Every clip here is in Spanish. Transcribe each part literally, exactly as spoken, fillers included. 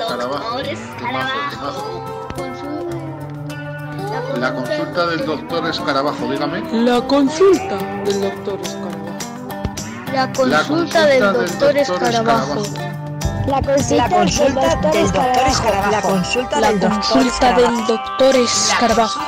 doctor Escarabajo. La consulta del doctor Escarabajo, dígame. La consulta del doctor Escarabajo. La consulta del doctor Escarabajo. La consulta del doctor Escarabajo. La consulta del doctor Escarabajo.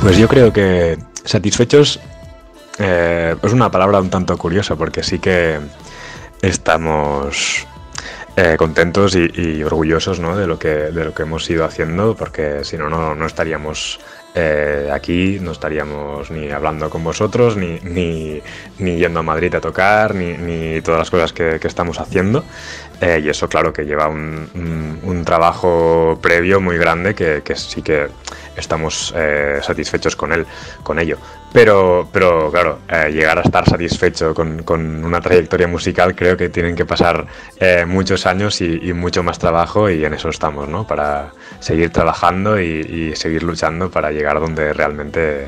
Pues yo creo que satisfechos eh, es una palabra un tanto curiosa, porque sí que estamos eh, contentos y, y orgullosos, ¿no?, de lo que de lo que hemos ido haciendo, porque si no, no, no estaríamos eh, aquí, no estaríamos ni hablando con vosotros, ni, ni, ni yendo a Madrid a tocar, ni, ni todas las cosas que, que estamos haciendo. Eh, y eso, claro, que lleva un, un, un trabajo previo muy grande que, que sí que estamos eh, satisfechos con él, con ello. Pero, pero claro, eh, llegar a estar satisfecho con, con una trayectoria musical, creo que tienen que pasar eh, muchos años y, y mucho más trabajo, y en eso estamos, ¿no? Para seguir trabajando y, y seguir luchando para llegar a donde realmente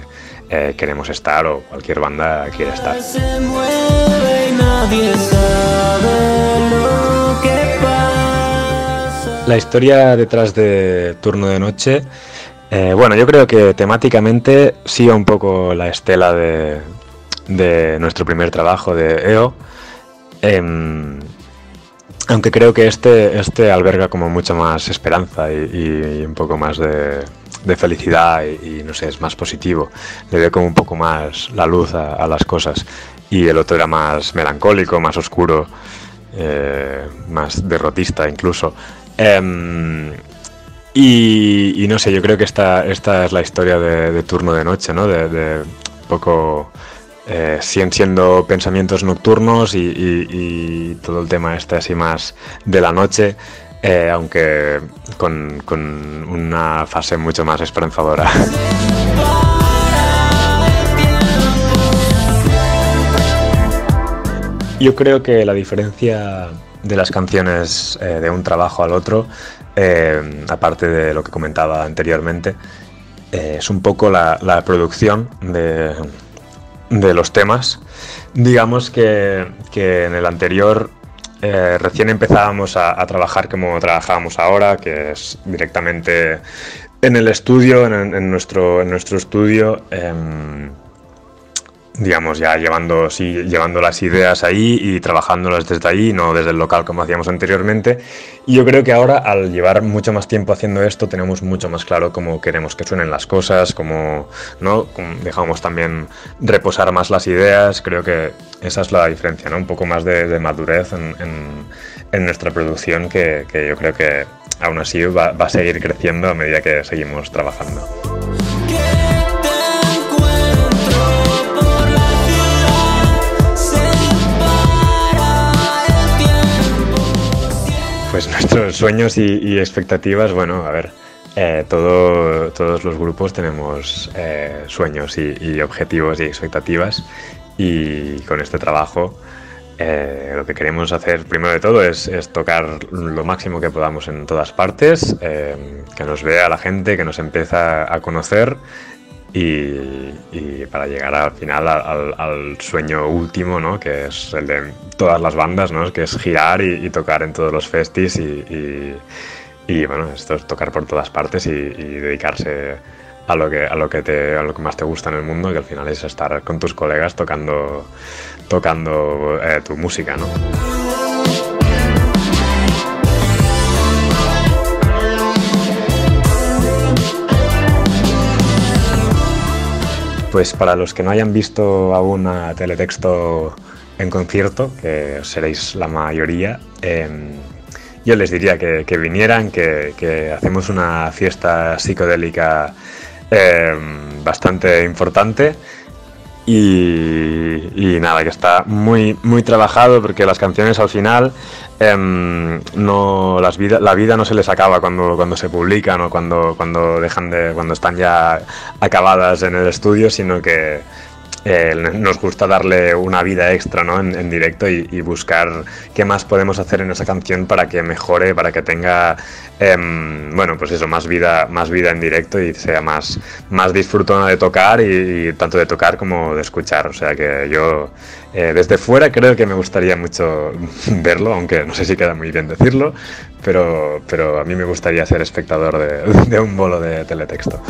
eh, queremos estar, o cualquier banda quiere estar. La historia detrás de Turno de Noche, eh, bueno, yo creo que temáticamente sigue un poco la estela de, de nuestro primer trabajo de E O, eh, aunque creo que este, este alberga como mucha más esperanza y, y un poco más de, de felicidad y, y no sé, es más positivo, le veo como un poco más la luz a, a las cosas, y el otro era más melancólico, más oscuro, eh, más derrotista incluso. Um, y, y no sé, yo creo que esta, esta es la historia de, de Turno de Noche, ¿no? De, de poco eh, siguen siendo pensamientos nocturnos y, y, y todo el tema este así más de la noche, eh, aunque con, con una fase mucho más esperanzadora. Yo creo que la diferencia de las canciones eh, de un trabajo al otro, eh, aparte de lo que comentaba anteriormente, eh, es un poco la, la producción de, de los temas. Digamos que, que en el anterior eh, recién empezábamos a, a trabajar como trabajábamos ahora, que es directamente en el estudio, en, en, nuestro, en nuestro estudio, eh, digamos, ya llevando, sí, llevando las ideas ahí y trabajándolas desde ahí, no desde el local como hacíamos anteriormente. Y yo creo que ahora, al llevar mucho más tiempo haciendo esto, tenemos mucho más claro cómo queremos que suenen las cosas, cómo, ¿no?, dejamos también reposar más las ideas. Creo que esa es la diferencia, ¿no? Un poco más de, de madurez en, en, en nuestra producción, que, que yo creo que aún así va, va a seguir creciendo a medida que seguimos trabajando. Pues nuestros sueños y, y expectativas, bueno, a ver, eh, todo, todos los grupos tenemos eh, sueños y, y objetivos y expectativas, y con este trabajo eh, lo que queremos hacer primero de todo es, es tocar lo máximo que podamos en todas partes, eh, que nos vea la gente, que nos empieza a conocer, y, y para llegar al final al, al sueño último, ¿no?, que es el de todas las bandas, ¿no?, que es girar y, y tocar en todos los festis y, y, y bueno, esto es tocar por todas partes y, y dedicarse a lo que a lo que te a lo que más te gusta en el mundo, que al final es estar con tus colegas tocando tocando eh, tu música, ¿no? Pues para los que no hayan visto aún a Teletexto en concierto, que seréis la mayoría, eh, yo les diría que, que vinieran, que, que hacemos una fiesta psicodélica eh, bastante importante, Y, y nada, que está muy muy trabajado, porque las canciones al final eh, no las vida, la vida no se les acaba cuando, cuando se publican o cuando, cuando dejan de cuando están ya acabadas en el estudio, sino que eh, nos gusta darle una vida extra, ¿no? en, en directo y, y buscar qué más podemos hacer en esa canción para que mejore, para que tenga eh, bueno, pues eso, más vida más vida en directo y sea más, más disfrutona de tocar y, y tanto de tocar como de escuchar. O sea que yo eh, desde fuera creo que me gustaría mucho verlo, aunque no sé si queda muy bien decirlo, pero, pero a mí me gustaría ser espectador de, de un bolo de Teletexto.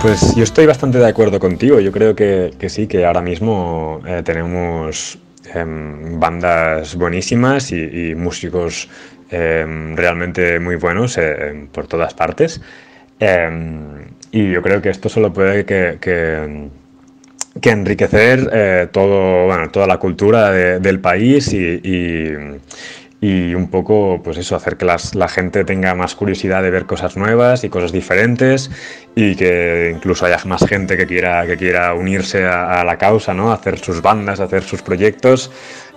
Pues yo estoy bastante de acuerdo contigo. Yo creo que, que sí, que ahora mismo eh, tenemos eh, bandas buenísimas y, y músicos eh, realmente muy buenos eh, por todas partes. Eh, y yo creo que esto solo puede que, que, que enriquecer eh, todo, bueno, toda la cultura de, del país y... y Y un poco, pues eso, hacer que las, la gente tenga más curiosidad de ver cosas nuevas y cosas diferentes, y que incluso haya más gente que quiera, que quiera unirse a, a la causa, ¿no? Hacer sus bandas, hacer sus proyectos.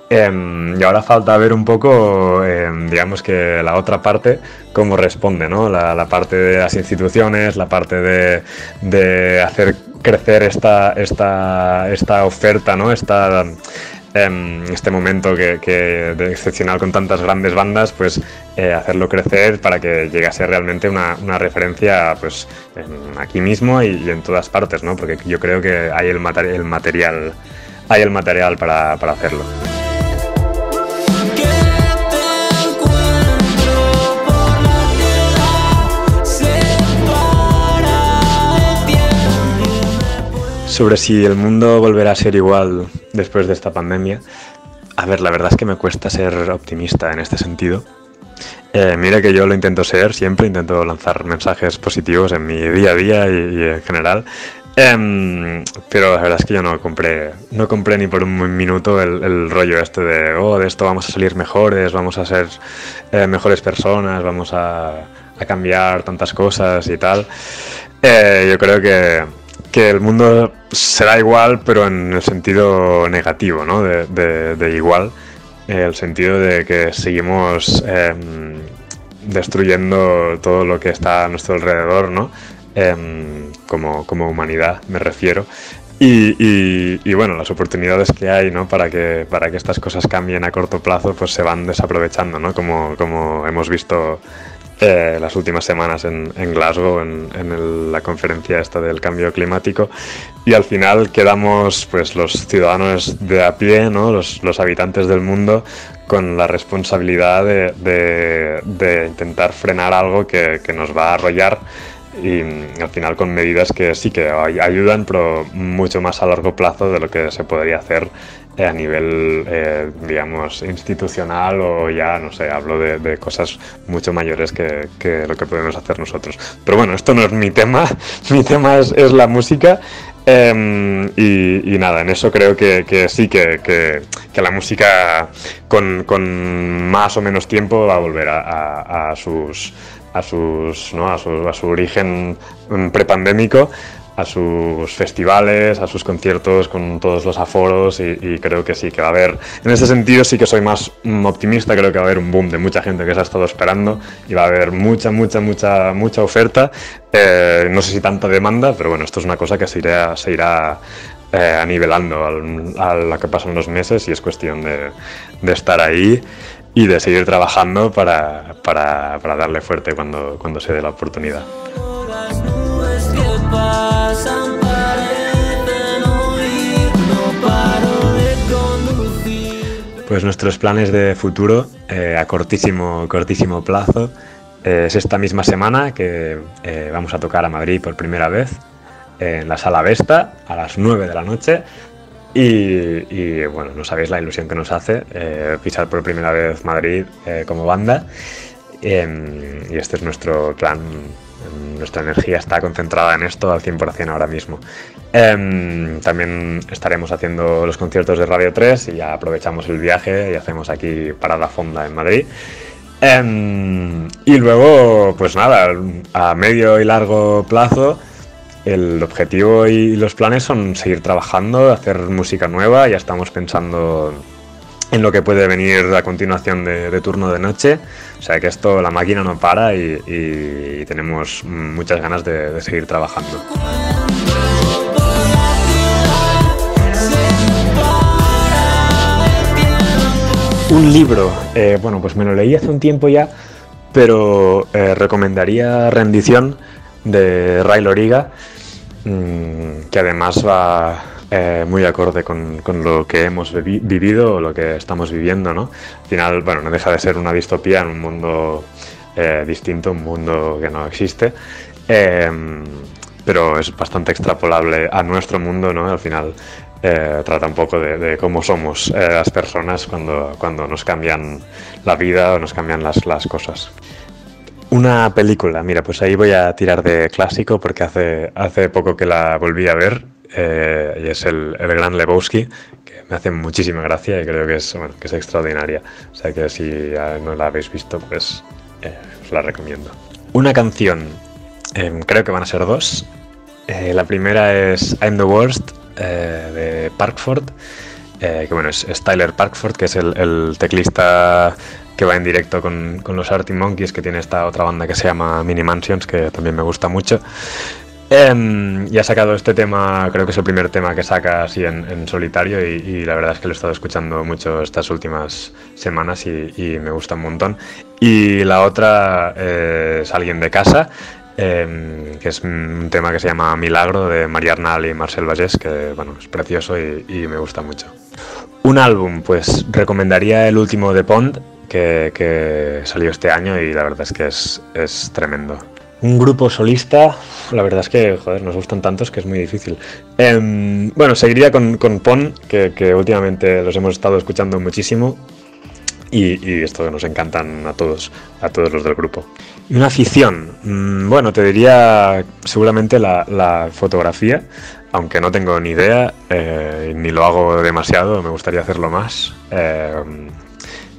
Eh, y ahora falta ver un poco, eh, digamos que la otra parte, cómo responde, ¿no? La, la parte de las instituciones, la parte de, de hacer crecer esta, esta, esta oferta, ¿no? Esta... este momento que, que de excepcional con tantas grandes bandas, pues eh, hacerlo crecer para que llegue a ser realmente una, una referencia, pues en, aquí mismo y, y en todas partes, ¿no? Porque yo creo que hay el, mater- el material, hay el material para, para hacerlo. Sobre si el mundo volverá a ser igual después de esta pandemia. A ver, la verdad es que me cuesta ser optimista en este sentido. Eh, mira que yo lo intento ser, siempre intento lanzar mensajes positivos en mi día a día y, y en general. Um, pero la verdad es que yo no compré no compré ni por un minuto el, el rollo este de oh, de esto vamos a salir mejores, vamos a ser eh, mejores personas, vamos a, a cambiar tantas cosas y tal. Eh, yo creo que que el mundo será igual, pero en el sentido negativo, ¿no? De, de, de igual, el sentido de que seguimos eh, destruyendo todo lo que está a nuestro alrededor, ¿no? Eh, como, como humanidad, me refiero. Y, y, y bueno, las oportunidades que hay, ¿no? Para que, para que estas cosas cambien a corto plazo, pues se van desaprovechando, ¿no? Como, como hemos visto Eh, las últimas semanas en, en Glasgow, en, en el, la conferencia esta del cambio climático, y al final quedamos, pues, los ciudadanos de a pie, ¿no? los, los habitantes del mundo, con la responsabilidad de, de, de intentar frenar algo que, que nos va a arrollar, y al final con medidas que sí que ayudan, pero mucho más a largo plazo de lo que se podría hacer a nivel, eh, digamos, institucional, o ya, no sé, hablo de, de cosas mucho mayores que, que lo que podemos hacer nosotros. Pero bueno, esto no es mi tema, mi tema es, es la música, eh, y, y nada, en eso creo que, que sí, que, que, que la música con, con más o menos tiempo va a volver a, a, a sus, a, sus, ¿no? a, su, a su origen prepandémico, a sus festivales, a sus conciertos con todos los aforos, y, y creo que sí que va a haber, en ese sentido sí que soy más optimista, creo que va a haber un boom de mucha gente que se ha estado esperando, y va a haber mucha, mucha, mucha, mucha oferta, eh, no sé si tanta demanda, pero bueno, esto es una cosa que se irá, se irá eh, anivelando al, a lo que pasan los meses, y es cuestión de, de estar ahí y de seguir trabajando para, para, para darle fuerte cuando, cuando se dé la oportunidad. Pues nuestros planes de futuro eh, a cortísimo, cortísimo plazo eh, es esta misma semana que eh, vamos a tocar a Madrid por primera vez eh, en la Sala Vesta a las nueve de la noche, y, y bueno, no sabéis la ilusión que nos hace eh, pisar por primera vez Madrid eh, como banda, eh, y este es nuestro plan. Nuestra energía está concentrada en esto al cien por ciento ahora mismo. Eh, también estaremos haciendo los conciertos de Radio tres, y ya aprovechamos el viaje y hacemos aquí parada fonda en Madrid. Um, y luego, pues nada, a medio y largo plazo, el objetivo y los planes son seguir trabajando, hacer música nueva. Ya estamos pensando en lo que puede venir a continuación de, de Turno de Noche. O sea que esto, la máquina no para y, y, y tenemos muchas ganas de, de seguir trabajando. Un libro, eh, bueno, pues me lo leí hace un tiempo ya, pero eh, recomendaría Rendición de Ray Loriga, mmm, que además va eh, muy acorde con, con lo que hemos vivi- vivido o lo que estamos viviendo, ¿no? Al final, bueno, no deja de ser una distopía en un mundo eh, distinto, un mundo que no existe, eh, pero es bastante extrapolable a nuestro mundo, ¿no? Al final... Eh, trata un poco de, de cómo somos eh, las personas cuando, cuando nos cambian la vida o nos cambian las, las cosas. Una película, mira, pues ahí voy a tirar de clásico porque hace, hace poco que la volví a ver, eh, y es el, el Gran Lebowski, que me hace muchísima gracia y creo que es, bueno, que es extraordinaria. O sea que si no la habéis visto, pues eh, os la recomiendo. Una canción, eh, creo que van a ser dos. Eh, la primera es I'm the Worst, de Parkford, eh, que bueno, es Styler Parkford, que es el, el teclista que va en directo con, con los Arctic Monkeys, que tiene esta otra banda que se llama Mini Mansions, que también me gusta mucho, eh, y ha sacado este tema. Creo que es el primer tema que saca así en, en solitario, y, y la verdad es que lo he estado escuchando mucho estas últimas semanas y, y me gusta un montón. Y la otra eh, es Alguien de Casa, Eh, que es un tema que se llama Milagro, de María Arnal y Marcel Vallés, que bueno, es precioso y, y me gusta mucho. Un álbum, pues recomendaría el último de Pond, que, que salió este año, y la verdad es que es, es tremendo. Un grupo solista, la verdad es que, joder, nos gustan tantos que es muy difícil. Eh, bueno, seguiría con, con Pond, que, que últimamente los hemos estado escuchando muchísimo. Y, y esto nos encantan a todos, a todos los del grupo. Y una afición, bueno, te diría seguramente la, la fotografía, aunque no tengo ni idea, eh, ni lo hago demasiado, me gustaría hacerlo más. Eh,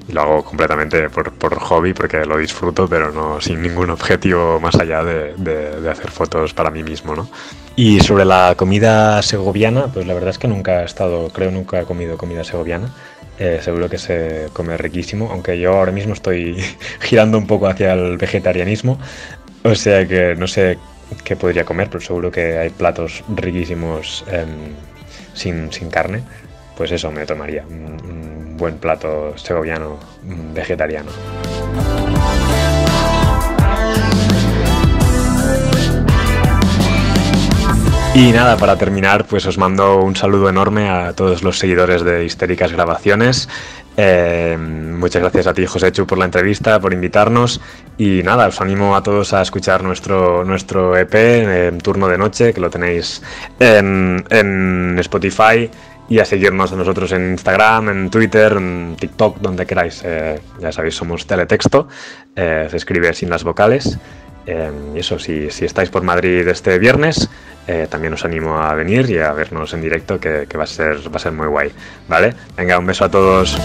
y lo hago completamente por, por hobby, porque lo disfruto, pero no sin ningún objetivo más allá de, de, de hacer fotos para mí mismo, ¿no? Y sobre la comida segoviana, pues la verdad es que nunca he estado, creo nunca he comido comida segoviana. Eh, seguro que se come riquísimo, aunque yo ahora mismo estoy girando un poco hacia el vegetarianismo, o sea que no sé qué podría comer, pero seguro que hay platos riquísimos eh, sin, sin carne. Pues eso, me tomaría un, un buen plato segoviano vegetariano. Y nada, para terminar, pues os mando un saludo enorme a todos los seguidores de Histéricas Grabaciones. Eh, muchas gracias a ti, Josechu, por la entrevista, por invitarnos. Y nada, os animo a todos a escuchar nuestro, nuestro E P, eh, Turno de Noche, que lo tenéis en, en Spotify, y a seguirnos a nosotros en Instagram, en Twitter, en TikTok, donde queráis. Eh, ya sabéis, somos Teletexto, eh, se escribe sin las vocales. Eh, y eso, si, si estáis por Madrid este viernes, eh, también os animo a venir y a vernos en directo, que, que va a ser, va a ser muy guay, ¿vale? Venga, un beso a todos.